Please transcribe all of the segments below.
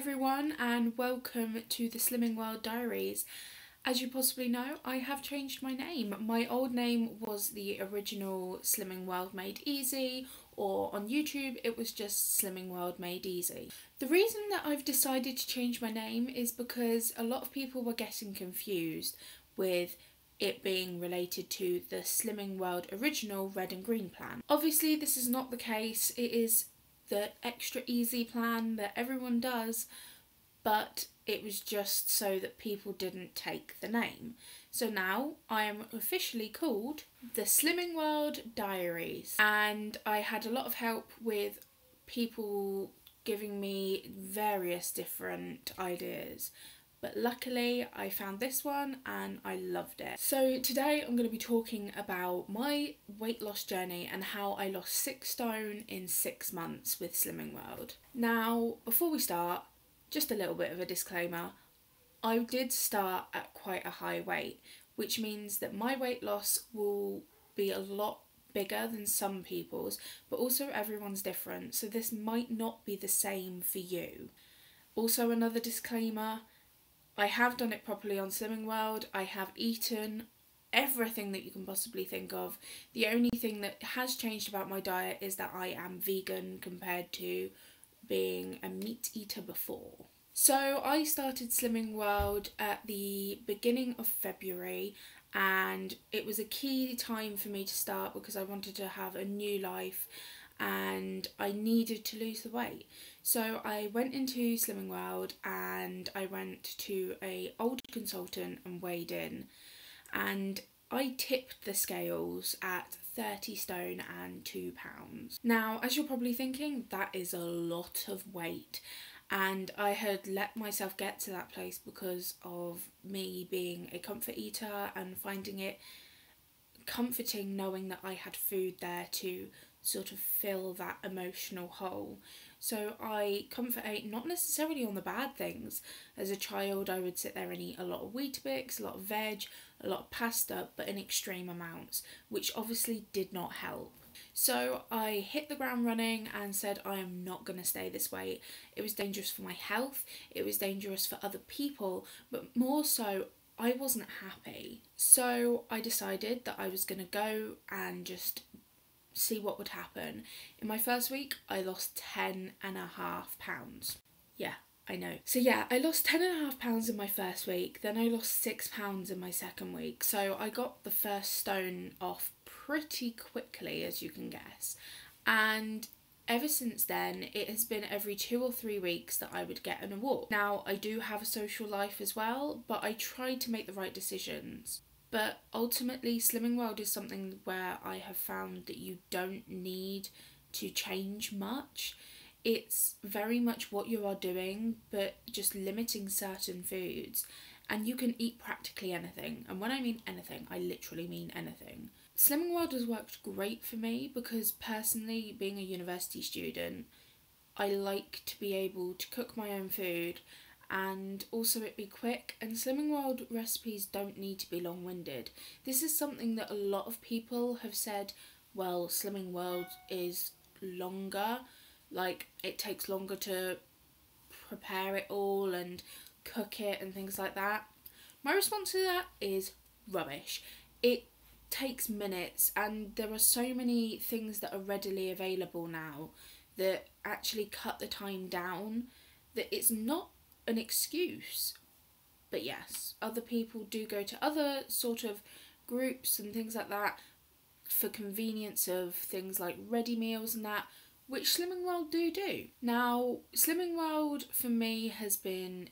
everyone and welcome to the Slimming World Diaries. As you possibly know, I have changed my name. My old name was the original Slimming World Made Easy, or on YouTube it was just Slimming World Made Easy. The reason that I've decided to change my name is because a lot of people were getting confused with it being related to the Slimming World original Red and Green plan. Obviously this is not the case, it is the extra easy plan that everyone does, but it was just so that people didn't take the name. So now I am officially called the Slimming World Diaries, and I had a lot of help with people giving me various different ideas. But luckily I found this one and I loved it. So today I'm going to be talking about my weight loss journey and how I lost 6 stone in 6 months with Slimming World. Now, before we start, just a little bit of a disclaimer. I did start at quite a high weight, which means that my weight loss will be a lot bigger than some people's, but also everyone's different, so this might not be the same for you. Also, another disclaimer, I have done it properly on Slimming World. I have eaten everything that you can possibly think of. The only thing that has changed about my diet is that I am vegan compared to being a meat eater before. So I started Slimming World at the beginning of February, and it was a key time for me to start because I wanted to have a new life and I needed to lose the weight. So I went into Slimming World and I went to an older consultant and weighed in, and I tipped the scales at 30 stone and 2 pounds. Now, as you're probably thinking, that is a lot of weight, and I had let myself get to that place because of me being a comfort eater and finding it comforting knowing that I had food there to sort of fill that emotional hole. So I comfort ate, not necessarily on the bad things. As a child I would sit there and eat a lot of Weetabix, a lot of veg, a lot of pasta, but in extreme amounts, which obviously did not help. So I hit the ground running and said I am not going to stay this weight. It was dangerous for my health, it was dangerous for other people, but more so I wasn't happy. So I decided that I was going to go and just see what would happen. In my first week I lost 10.5 pounds. Yeah, I know. So yeah, I lost 10.5 pounds in my first week, then I lost 6 pounds in my second week, so I got the first stone off pretty quickly, as you can guess, and ever since then it has been every 2 or 3 weeks that I would get on a walk. Now I do have a social life as well, but I try to make the right decisions. But ultimately, Slimming World is something where I have found that you don't need to change much. It's very much what you are doing, but just limiting certain foods. And you can eat practically anything. And when I mean anything, I literally mean anything. Slimming World has worked great for me because personally, being a university student, I like to be able to cook my own food, and also it be quick, and Slimming World recipes don't need to be long-winded. This is something that a lot of people have said, well, Slimming World is longer, like it takes longer to prepare it all and cook it and things like that. My response to that is rubbish. It takes minutes, and there are so many things that are readily available now that actually cut the time down that it's not an excuse. But yes, other people do go to other sort of groups and things like that for convenience of things like ready meals and that, which Slimming World do. Now, Slimming World for me has been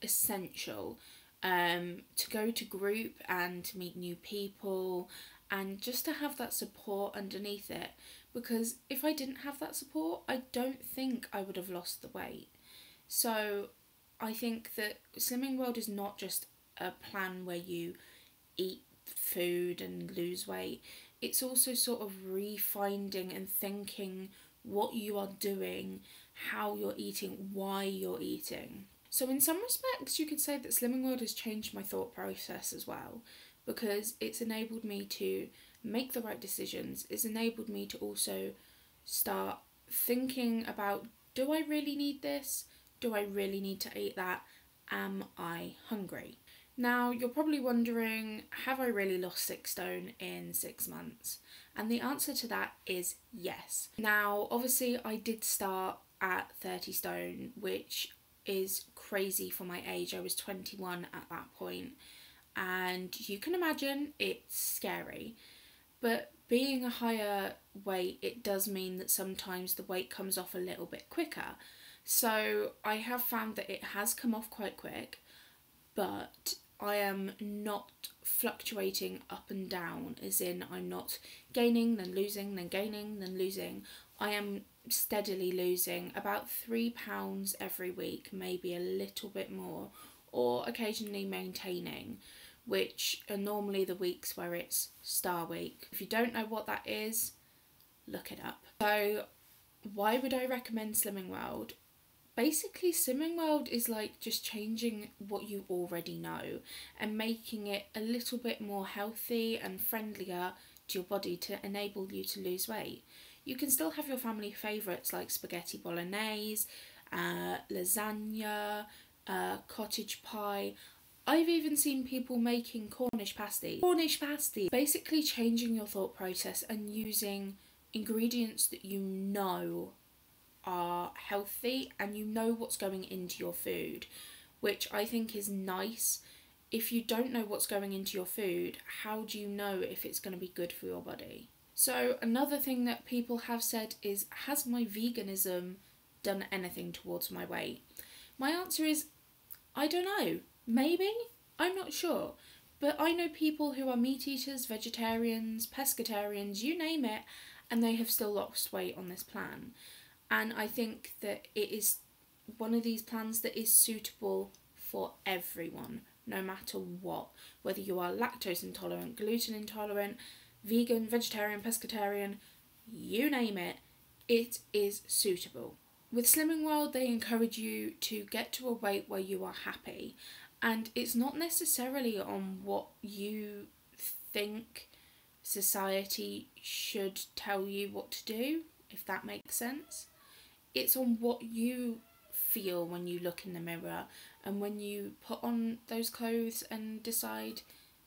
essential to go to group and to meet new people and just to have that support underneath it, because if I didn't have that support, I don't think I would have lost the weight. So I think that Slimming World is not just a plan where you eat food and lose weight. It's also sort of refinding and thinking what you are doing, how you're eating, why you're eating. So in some respects you could say that Slimming World has changed my thought process as well, because it's enabled me to make the right decisions. It's enabled me to also start thinking about, do I really need this? do I really need to eat that? Am I hungry? Now, you're probably wondering, have I really lost 6 stone in 6 months? And the answer to that is yes. Now, obviously I did start at 30 stone, which is crazy for my age. I was 21 at that point, and you can imagine it's scary. But being a higher weight, it does mean that sometimes the weight comes off a little bit quicker. So I have found that it has come off quite quick, but I am not fluctuating up and down, as in I'm not gaining, then losing, then gaining, then losing. I am steadily losing about 3 pounds every week, maybe a little bit more, or occasionally maintaining, which are normally the weeks where it's Star Week. If you don't know what that is, look it up. So why would I recommend Slimming World? Basically, Slimming World is like just changing what you already know and making it a little bit more healthy and friendlier to your body to enable you to lose weight. You can still have your family favourites like spaghetti bolognese, lasagna, cottage pie. I've even seen people making Cornish pasties. Cornish pasties! Basically changing your thought process and using ingredients that you know are healthy and you know what's going into your food, which I think is nice. If you don't know what's going into your food, how do you know if it's going to be good for your body? So another thing that people have said is, has my veganism done anything towards my weight? My answer is, I don't know. Maybe? I'm not sure. But I know people who are meat eaters, vegetarians, pescatarians, you name it, and they have still lost weight on this plan. And I think that it is one of these plans that is suitable for everyone, no matter what. Whether you are lactose intolerant, gluten intolerant, vegan, vegetarian, pescatarian, you name it, it is suitable. With Slimming World, they encourage you to get to a weight where you are happy. And it's not necessarily on what you think society should tell you what to do, if that makes sense. It's on what you feel when you look in the mirror and when you put on those clothes and decide,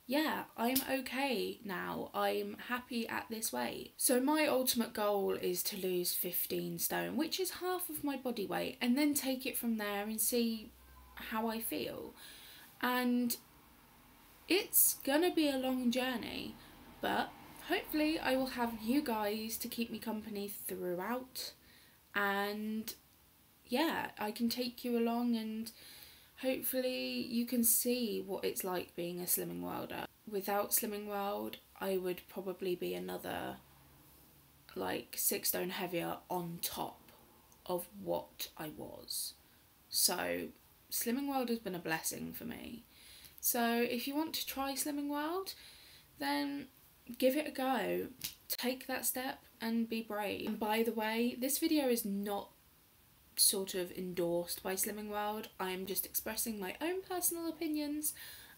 yeah, I'm okay now, I'm happy at this weight. So my ultimate goal is to lose 15 stone, which is half of my body weight, and then take it from there and see how I feel. And it's gonna be a long journey, but hopefully I will have you guys to keep me company throughout, and yeah, I can take you along, and hopefully you can see what it's like being a Slimming Worlder. Without Slimming World, I would probably be another like 6 stone heavier on top of what I was. So Slimming World has been a blessing for me. So if you want to try Slimming World, then give it a go. Take that step and be brave. And by the way, this video is not sort of endorsed by Slimming World. I am just expressing my own personal opinions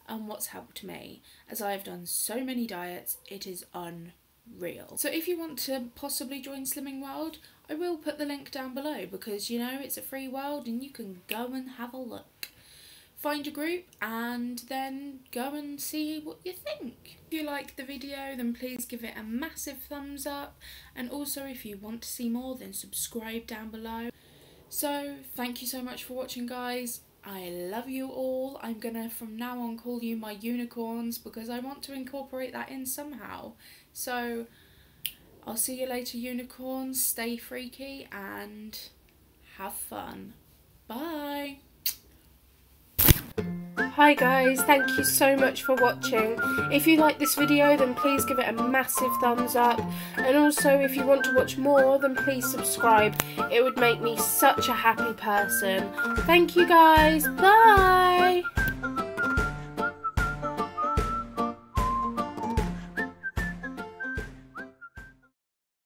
and what's helped me, as I have done so many diets, it is unreal. So if you want to possibly join Slimming World, I will put the link down below, because you know, it's a free world and you can go and have a look. Find a group and then go and see what you think. If you liked the video, then please give it a massive thumbs up, and also if you want to see more, then subscribe down below. So thank you so much for watching, guys. I love you all. I'm gonna from now on call you my unicorns, because I want to incorporate that in somehow. So I'll see you later, unicorns. Stay freaky and have fun. Bye. Hi guys, thank you so much for watching. If you like this video, then please give it a massive thumbs up, and also if you want to watch more, then please subscribe. It would make me such a happy person. Thank you guys, bye!